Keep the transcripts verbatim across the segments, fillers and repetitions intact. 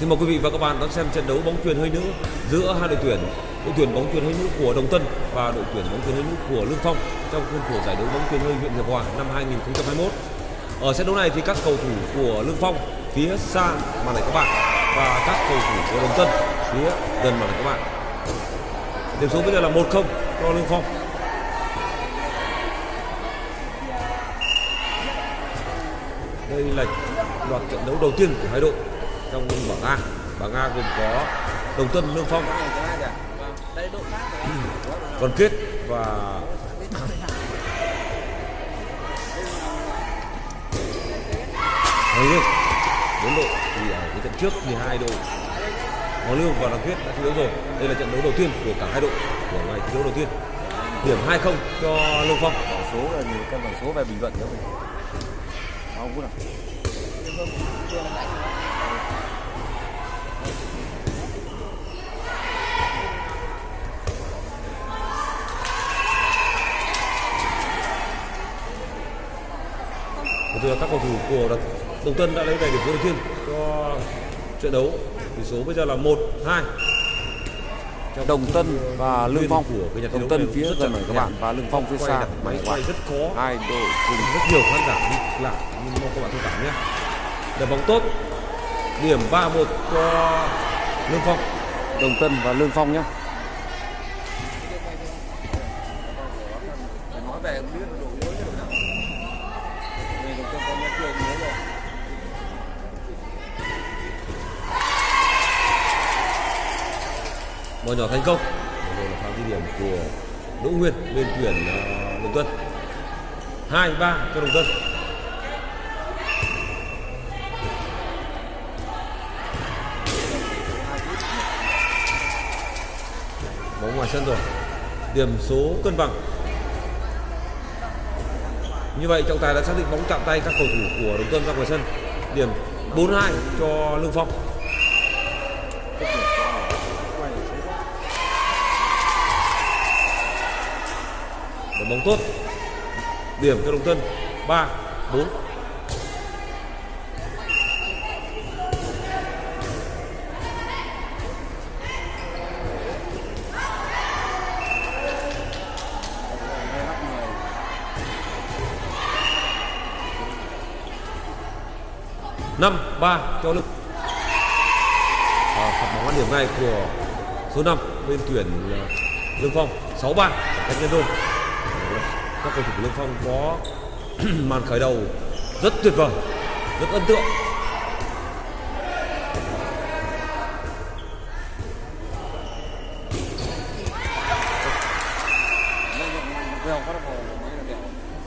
Xin mời quý vị và các bạn đón xem trận đấu bóng chuyền hơi nữ giữa hai đội tuyển, đội tuyển bóng chuyền hơi nữ của Đồng Tân và đội tuyển bóng chuyền hơi nữ của Lương Phong trong khuôn khổ giải đấu bóng chuyền hơi huyện Hiệp Hòa năm hai nghìn không trăm hai mươi mốt. Ở trận đấu này thì các cầu thủ của Lương Phong phía xa màn ảnh các bạn và các cầu thủ của Đồng Tân phía gần màn ảnh các bạn. Điểm số bây giờ là một không cho Lương Phong. Đây là loạt trận đấu đầu tiên của hai đội trong bảng A. Bảng A gồm có Đồng Tân, Lương Phong, Còn Kết và Hoàng Lương. Bốn đội thì ở cái trận trước thì hai đội Hoàng Lương và Đoàn Kết đã thi đấu rồi. Đây là trận đấu đầu tiên của cả hai đội của ngày thi đấu đầu tiên. Điểm hai không cho Lương Phong. Bảng số là nhiều cân bảng số về bình luận nữa. Không phút nào. Các cầu thủ của Đồng Tân đã lấy về điểm số đầu tiên cho trận đấu. Tỷ số bây giờ là một hai. Đồng Tân và Lương Phong của nhà Đồng Tân phía gần các bạn và Lương Phong phía xa. Máy quay rất khó. Hai đội cùng rất nhiều khán giả đi làm nhưng mong các bạn thông cảm nhé. Đá bóng tốt. Điểm ba một cho Lương Phong, Đồng Tân và Lương Phong nhé. Bò nhỏ thành công. Rồi là pha ghi điểm của Đỗ Nguyên bên tuyển Đồng Tân. Hai ba cho Đồng Tân. Bóng ngoài sân rồi. Điểm số cân bằng. Như vậy trọng tài đã xác định bóng chạm tay các cầu thủ của Đồng Tân ra ngoài sân. Điểm bốn hai cho Lương Phong. Bóng tốt. Điểm cho Đồng Tân ba bốn. năm ba cho Lương. Phạt bóng điểm này của số năm bên tuyển Lương Phong. Sáu ba cách nhân đôi. Các cầu thủ của Lương Phong có màn khởi đầu rất tuyệt vời, rất ấn tượng.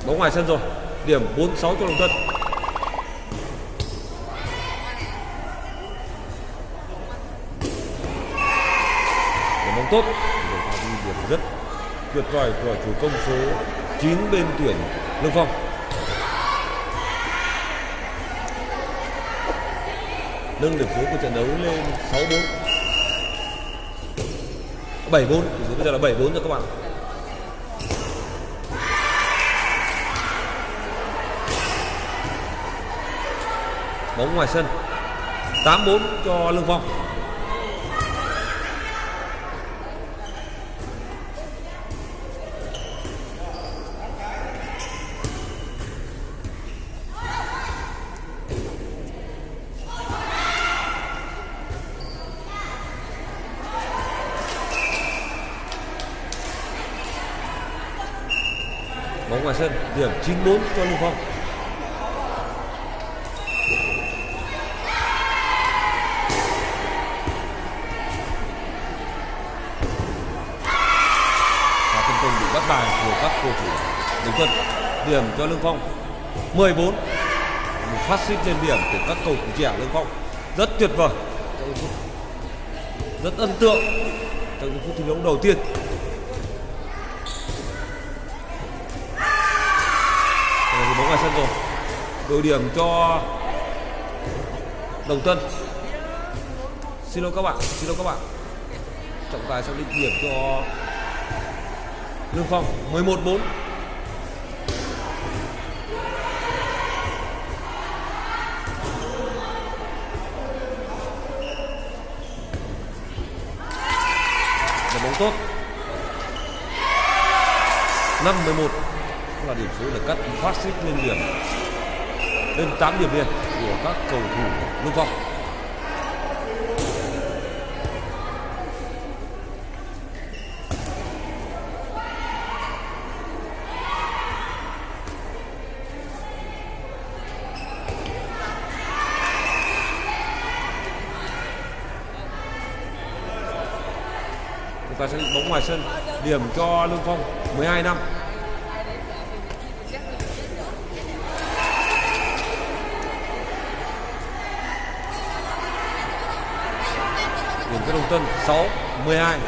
Bóng ngoài sân rồi. Điểm bốn sáu cho Đồng Tân. Bóng tốt, điểm rất tuyệt vời của chủ công số chín bên tuyển Lương Phong. Nâng điểm số của trận đấu lên sáu bốn, bảy bốn. Điểm số bây giờ là bảy bốn cho các bạn. Bóng ngoài sân. Tám bốn cho Lương Phong. Bóng ngoài sân, điểm chín bốn cho Lương Phong. Và tấn công bị bắt bài của các cầu thủ Đồng Tân. Điểm cho Lương Phong mười bốn. Một phát xít lên điểm của các cầu thủ trẻ Lương Phong rất tuyệt vời, rất ấn tượng trong những phút thi đấu đầu tiên. Bóng ngoài sân rồi. Đổi điểm cho Đồng Tân. Xin lỗi các bạn, xin lỗi các bạn. Trọng tài xác định điểm cho Lương Phong mười một bốn. tốt. Năm mười một là điểm số là cắt phát xít lên điểm lên tám điểm liền của các cầu thủ Lương Phong. Ta sẽ định bóng ngoài sân, điểm cho Lương Phong mười hai năm. Điểm cho Đồng Tân sáu mười hai.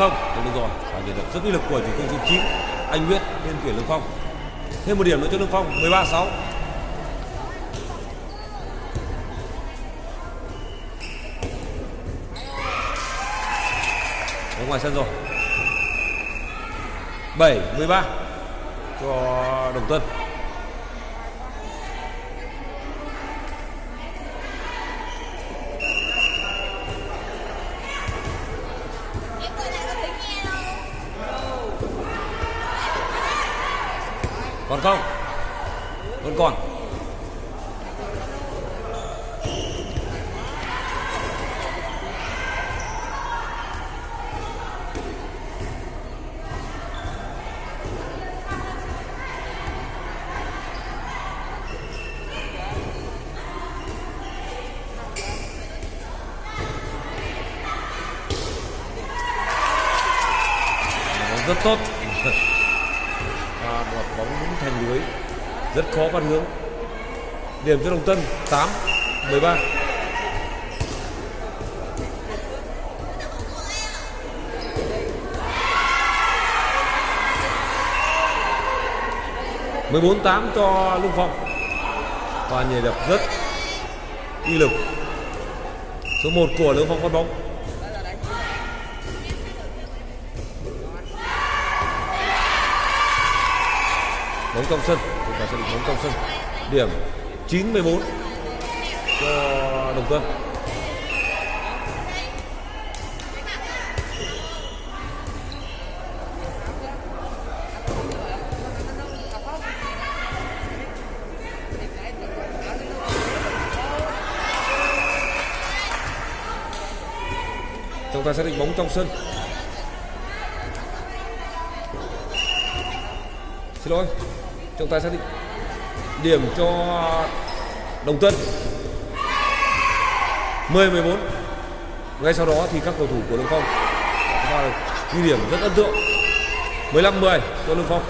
Không, được rồi, phải nhận được rất uy lực của chủ công chín chín anh Nguyễn bên tuyển Lương Phong. Thêm một điểm nữa cho Lương Phong mười ba sáu. Ở ngoài sân rồi. bảy mười ba cho Đồng Tân. Còn không? Vẫn còn. Rất tốt. Một bóng đúng thành lưới rất khó bắt hướng. Điểm cho Đồng Tân tám mười ba. mười bốn tám cho Lương Phong và nhảy đập rất uy lực. Số một của Lương Phong bắt bóng. Bóng trong sân, chúng ta sẽ định bóng trong sân. Điểm chín mười bốn cho Đồng Tân. Chúng ta sẽ định bóng trong sân. Xin lỗi. Chúng ta xác định điểm cho Đồng Tân mười mười bốn. Ngay sau đó thì các cầu thủ của Lương Phong ghi điểm rất ấn tượng mười lăm mười cho Lương Phong.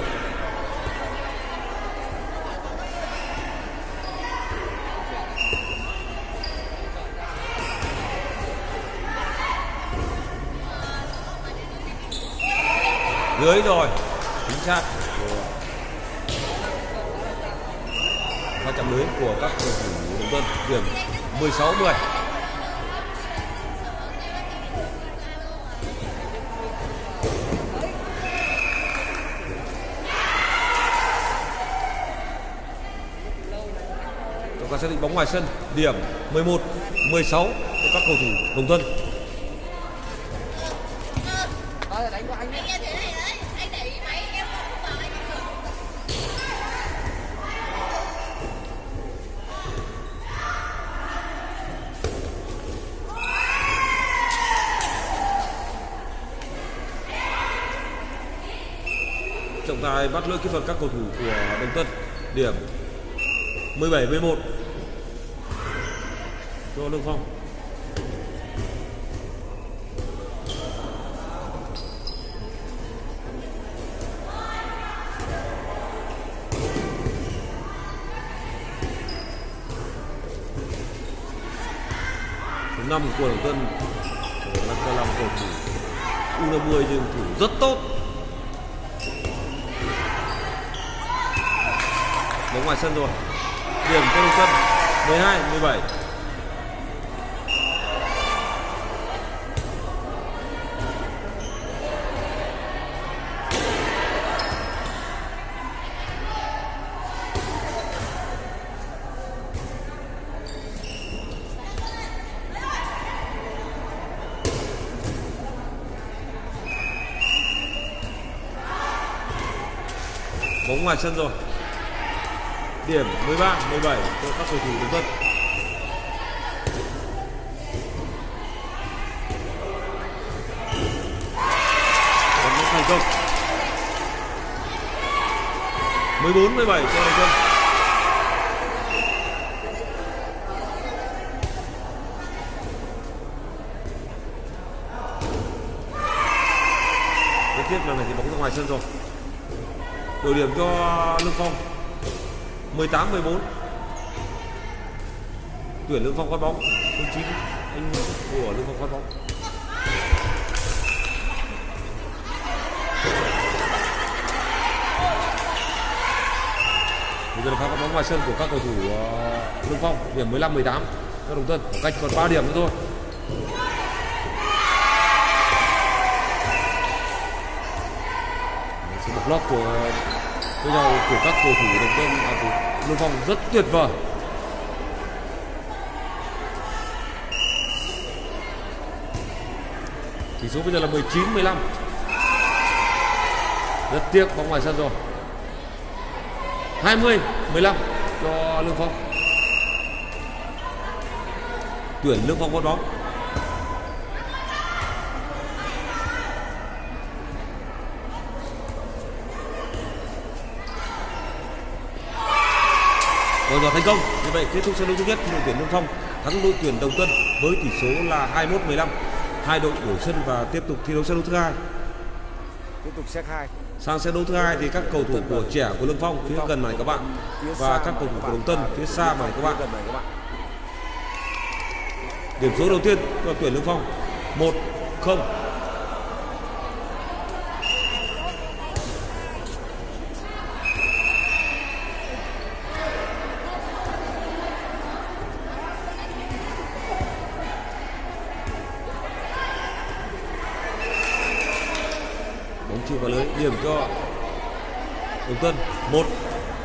Lưới rồi, chính xác. Và chạm lưới của các cầu thủ Đồng Tân, điểm mười sáu mười. Chúng ta sẽ định bóng ngoài sân, điểm mười một mười sáu cho các cầu thủ Đồng Tân. Trọng tài bắt lỗi kỹ thuật các cầu thủ của Đồng Tân, điểm mười bảy mười một cho Lương Phong. Số năm của Đồng Tân là làm cầu thủ U năm mươi nhưng thủ rất tốt. Bóng ngoài sân rồi. Điểm cho Đồng Tân mười hai mười bảy. bóng ngoài sân rồi. Điểm mười ba, mười bảy cho các cầu thủ Đồng Tân. Bóng thành công. mười bốn, mười bảy cho Đồng Tân. Tiếp lần này thì bóng ra ngoài sân rồi. Đổi điểm cho Lương Phong. mười tám, mười bốn. Tuyển Lương Phong quát bóng. không chín anh của Lương Phong quát bóng. Bây giờ là pha quát bóng ngoài sân của các cầu thủ Lương Phong. Điểm mười lăm, mười tám cho Đồng Tân. Cách còn ba điểm nữa thôi. Block của cái nhau của các cầu thủ Đồng Tân à, của Lương Phong rất tuyệt vời. Chỉ số bây giờ là mười chín, mười lăm. Rất tiếc bóng ngoài sân rồi. hai mươi, mười lăm cho Lương Phong. Tuyển Lương Phong có bóng. Rồi giò thành công. Như vậy kết thúc trận đấu thứ nhất, đội tuyển Lương Phong thắng đội tuyển Đồng Tân với tỷ số là hai mươi mốt, mười lăm. Hai đội đổi sân và tiếp tục thi đấu set đấu thứ hai. Tiếp tục set hai. Sang set đấu thứ hai thì các cầu thủ của trẻ của Lương Phong phía gần này các bạn và các cầu thủ của Đồng Tân phía xa này các bạn. Điểm số đầu tiên cho tuyển Lương Phong một không. Chưa vào lưới. Điểm cho Đồng Tân một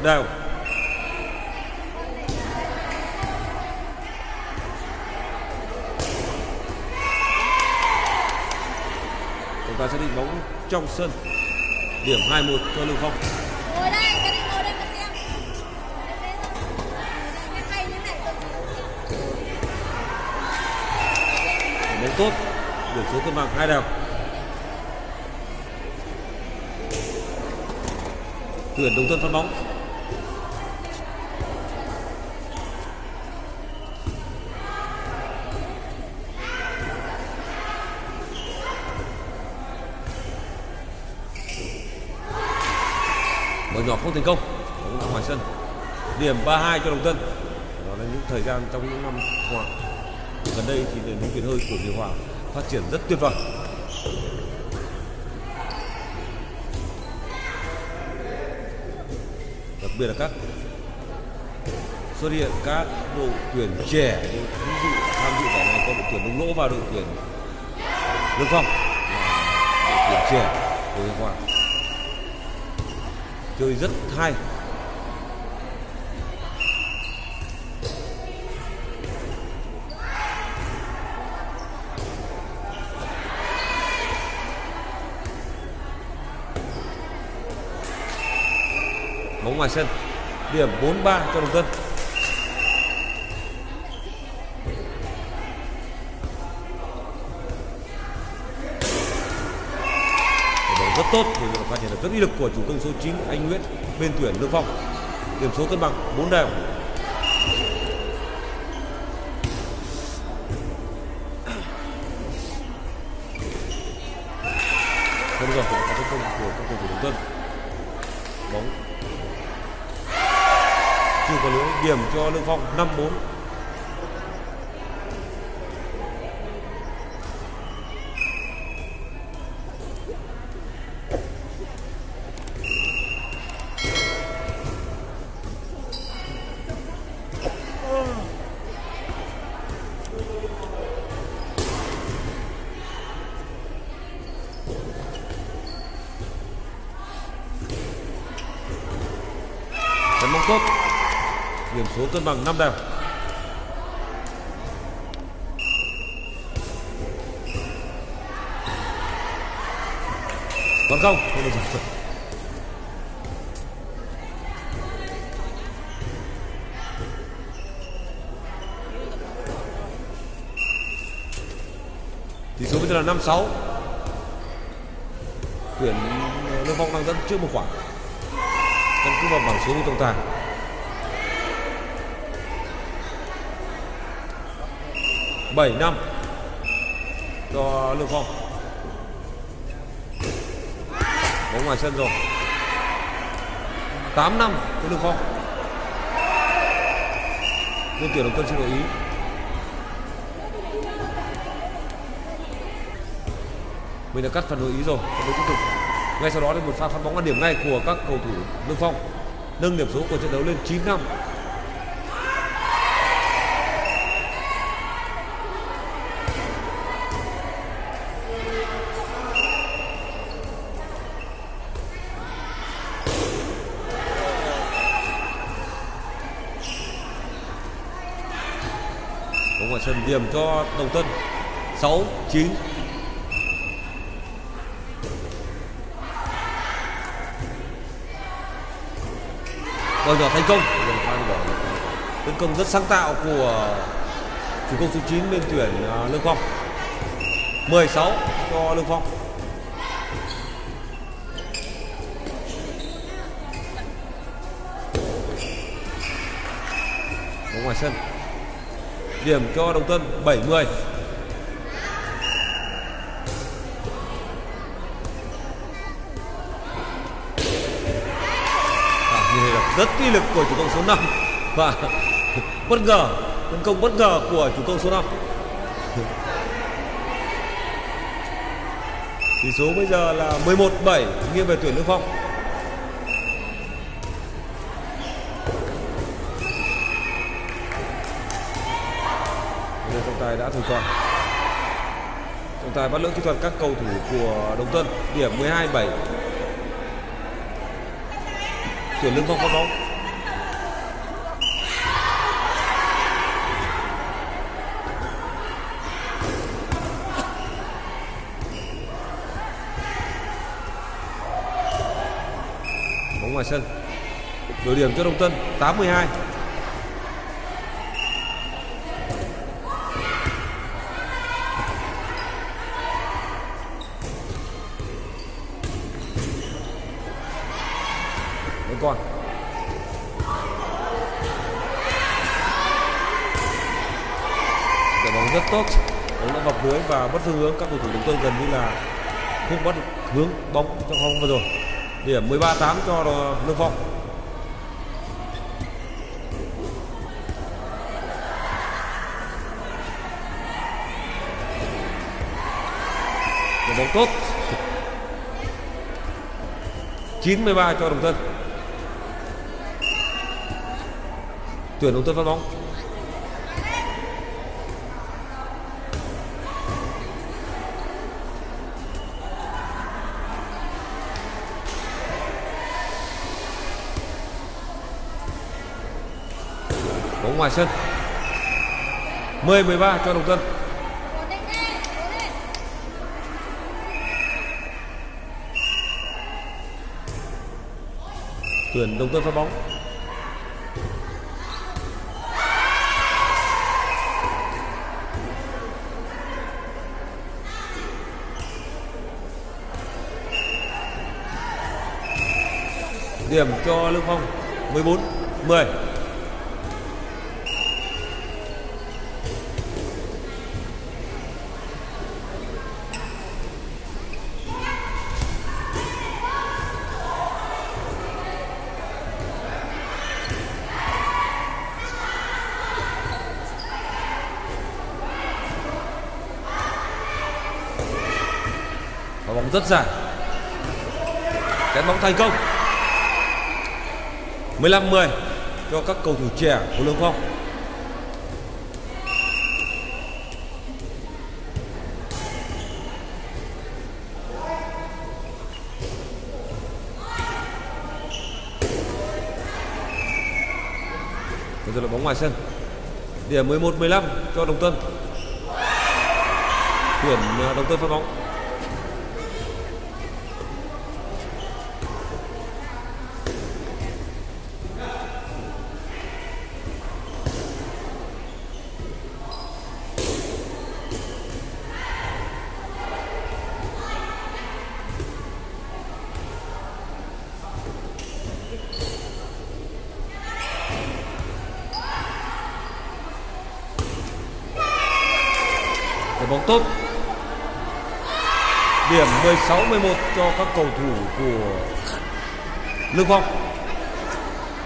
đều. Chúng ta sẽ định bóng trong sân. Điểm hai một cho Lương Phong. Bóng tốt. Điểm số cân bằng hai đều. Tuyển Đồng Tân phân bóng. Mở nhỏ không thành công. Bóng ra ngoài sân. Điểm ba hai cho Đồng Tân. Đó là những thời gian trong những năm khoảng gần đây thì nền bóng chuyển hơi của Hiệp Hòa phát triển rất tuyệt vời. Đặc biệt là các xuất hiện các đội tuyển trẻ, ví dụ tham dự giải này có đội tuyển Đông Lỗ và đội tuyển Lương Phong, đội tuyển trẻ của Hiệp Hòa chơi rất hay. Bóng ngoài sân. Điểm bốn ba cho Đồng Tân. Bóng rất tốt vì được phát triển được rất uy lực của chủ công số chín anh Nguyễn bên tuyển Lương Phong. Điểm số cân bằng bốn đều. Không rồi, có tấn công của các cầu thủ Đồng Tân. Bóng chưa có lưới. Điểm cho Lương Phong năm bốn. Tấn bóng tốt. Điểm số cân bằng năm đều. Còn không, không được rồi. Tỷ số bây giờ là năm sáu. Tuyển Lương Phong đang dẫn trước một khoảng. Căn cứ vào bảng số của trọng tài. bảy năm do Lương Phong. Bóng ngoài sân rồi. tám năm của Lương Phong. Đội tuyển Đồng Tân xin đổi ý. Mình đã cắt phần đổi ý rồi. Còn tiếp tục. Ngay sau đó là một pha phát bóng ăn điểm ngay của các cầu thủ Lương Phong, nâng điểm số của trận đấu lên chín năm. Bóng ngoài sân điểm cho Đồng Tân sáu chín. Rồi nhỏ thành công. Tấn công rất sáng tạo của chủ công số chín bên tuyển Lương Phong. mười sáu cho Lương Phong. Bóng ngoài sân. Điểm cho Đồng Tân bảy mươi. Rất uy lực của chủ công số năm và bất ngờ, tấn công bất ngờ của chủ công số năm. Tỷ số bây giờ là mười một bảy nghiêng về tuyển Lương Phong. Trọng tài đã thổi còi. Trọng tài bắt lỗi kỹ thuật các cầu thủ của Đồng Tân. Điểm mười hai bảy. Tuyển Lương Phong có bóng. Bóng ngoài sân. Đổi điểm cho Đồng Tân tám mươi hai. Còn giải bóng rất tốt, bóng đã vập lưới và bất phương hướng. Các cầu thủ Đồng Tân gần như là không bắt hướng bóng trong vòng vừa rồi. Điểm mười ba tám cho Lương Phong. Giải bóng tốt. chín mươi ba cho Đồng Tân. Tuyển Đồng Tân phát bóng. Bóng ngoài sân. mười mười ba cho Đồng Tân. Tuyển Đồng Tân phát bóng. Điểm cho Lương Phong mười bốn mười. Và bóng rất dài. Chắn bóng thành công. mười lăm mười cho các cầu thủ trẻ của Lương Phong. Bây giờ là bóng ngoài sân. Điểm mười một mười lăm cho Đồng Tân. Tuyển Đồng Tân phát bóng. của bóng tốt. Điểm mười sáu mười một cho các cầu thủ của Lương Phong.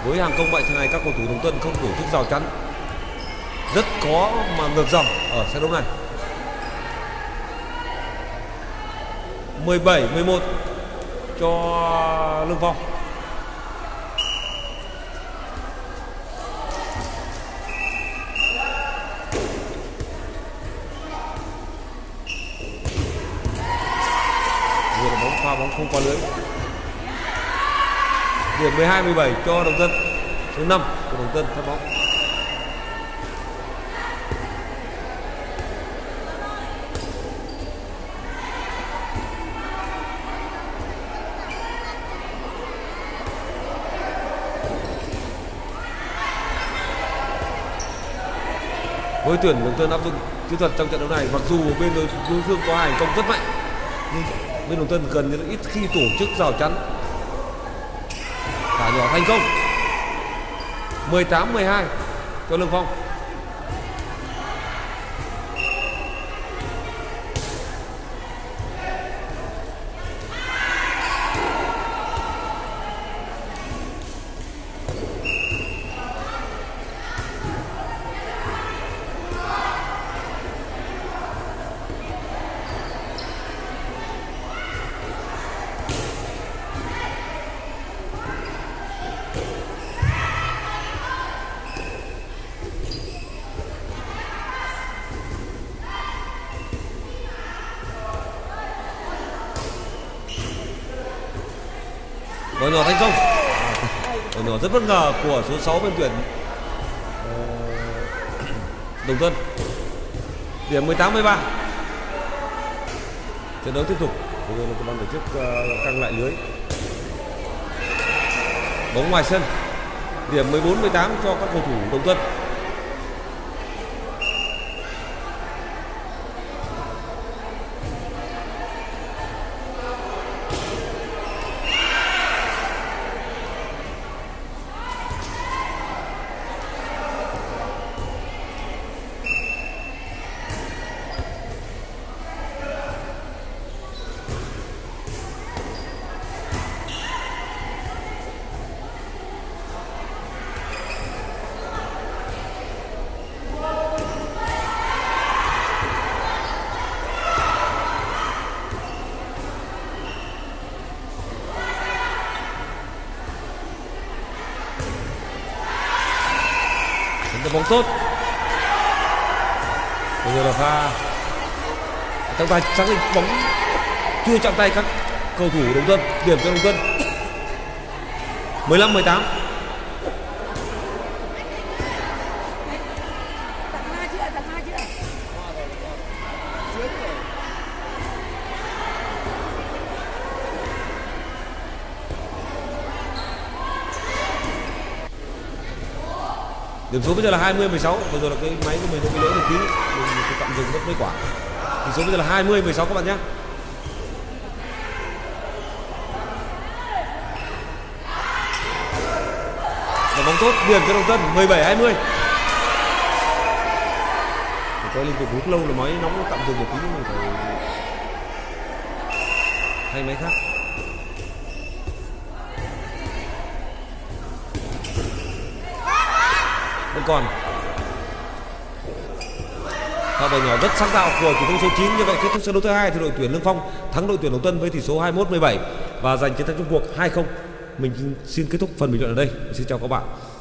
Với hàng công mạnh thế này, các cầu thủ Đồng Tân không tổ chức rào chắn, rất khó mà ngược dòng ở trận đấu này. mười bảy mười một cho Lương Phong. Vừa bóng pha bóng không qua lưới. Điểm mười hai mười bảy cho Đồng Tân. Số năm của Đồng Tân phát bóng. Với tuyển Đồng Tân áp dụng kỹ thuật trong trận đấu này, mặc dù bên đối, đối phương có hàng công rất mạnh, nhưng bên Đồng Tân gần như là ít khi tổ chức rào chắn. Cả nhỏ thành công. mười tám mười hai cho Lương Phong. Đội nhỏ thành công. Đội nhỏ rất bất ngờ của số sáu bên tuyển Đồng Tân. Điểm mười tám mười ba. Trận đấu tiếp tục. Ban tổ chức căng lại lưới. Bóng ngoài sân. Điểm mười bốn mười tám cho các cầu thủ Đồng Tân. Bóng tốt. Bây giờ là pha trọng tài xác định bóng chưa chạm tay các cầu thủ Đồng Tân. Điểm cho Đồng Tân. mười lăm mười tám. Điểm số bây giờ là hai mươi mười sáu. Vừa rồi là cái máy của mình nó bị lỗi một tí, mình tạm dừng mất mấy quả. Điểm số bây giờ là hai mươi mười sáu các bạn nhé. Và bóng tốt, điểm cho Đồng Tân mười bảy hai mươi. Coi liên tục hút lâu là máy nóng tạm dừng một tí, mình phải thay máy khác. Vẫn còn pha bóng nhỏ rất sáng tạo của thủ môn số chín. Như vậy kết thúc trận đấu thứ hai thì đội tuyển Lương Phong thắng đội tuyển Đồng Tân với tỷ số hai mươi mốt mười bảy và giành chiến thắng chung cuộc hai không. Mình xin kết thúc phần bình luận ở đây. Mình xin chào các bạn.